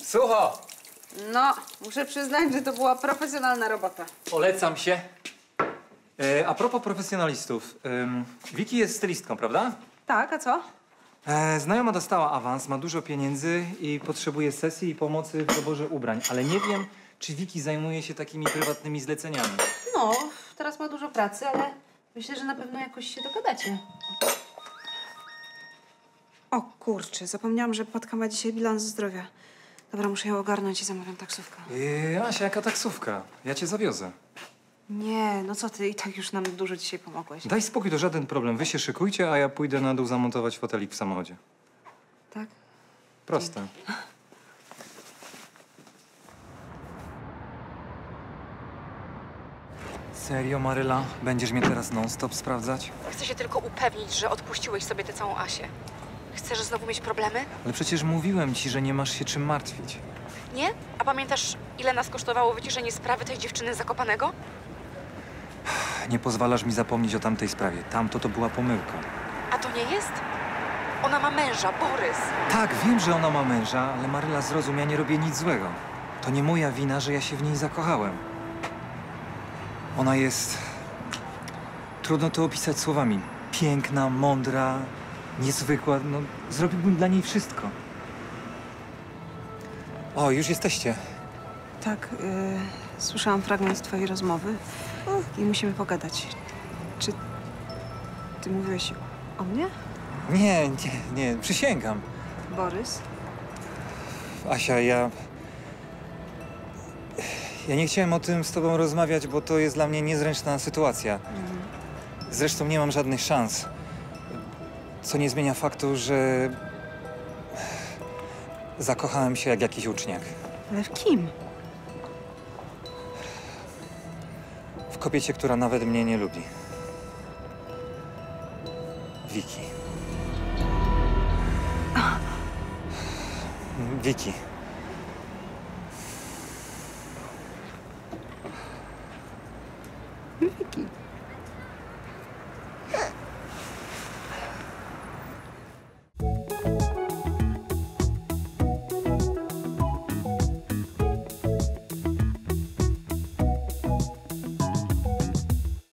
Sucho! No, muszę przyznać, że to była profesjonalna robota. Polecam się. A propos profesjonalistów. Wiki jest stylistką, prawda? Tak, a co? Znajoma dostała awans, ma dużo pieniędzy i potrzebuje sesji i pomocy w doborze ubrań. Ale nie wiem, czy Wiki zajmuje się takimi prywatnymi zleceniami. No, teraz ma dużo pracy, ale myślę, że na pewno jakoś się dogadacie. O kurczę, zapomniałam, że Patka ma dzisiaj bilans zdrowia. Dobra, muszę ją ogarnąć i zamawiam taksówkę. Asia, jaka taksówka? Ja cię zawiozę. Nie, no co ty, i tak już nam dużo dzisiaj pomogłeś. Daj spokój, to żaden problem. Wy się szykujcie, a ja pójdę na dół zamontować fotelik w samochodzie. Tak? Proste. Dzień. Serio, Maryla? Będziesz mnie teraz non-stop sprawdzać? Chcę się tylko upewnić, że odpuściłeś sobie tę całą Asię. Chcesz znowu mieć problemy? Ale przecież mówiłem ci, że nie masz się czym martwić. Nie? A pamiętasz, ile nas kosztowało wyciszenie sprawy tej dziewczyny z Zakopanego? Nie pozwalasz mi zapomnieć o tamtej sprawie. Tamto to była pomyłka. A to nie jest? Ona ma męża, Borys. Tak, wiem, że ona ma męża, ale Maryla, zrozum, ja nie robię nic złego. To nie moja wina, że ja się w niej zakochałem. Ona jest... Trudno to opisać słowami. Piękna, mądra... Niezwykła, no zrobiłbym dla niej wszystko. O, już jesteście. Tak, słyszałam fragment twojej rozmowy i musimy pogadać. Czy ty mówiłeś o mnie? Nie, nie, nie, przysięgam. Borys? Asia, ja nie chciałem o tym z tobą rozmawiać, bo to jest dla mnie niezręczna sytuacja. Zresztą nie mam żadnych szans. Co nie zmienia faktu, że zakochałem się jak jakiś uczniak. Ale w kim? W kobiecie, która nawet mnie nie lubi. Wiki. Wiki. Wiki.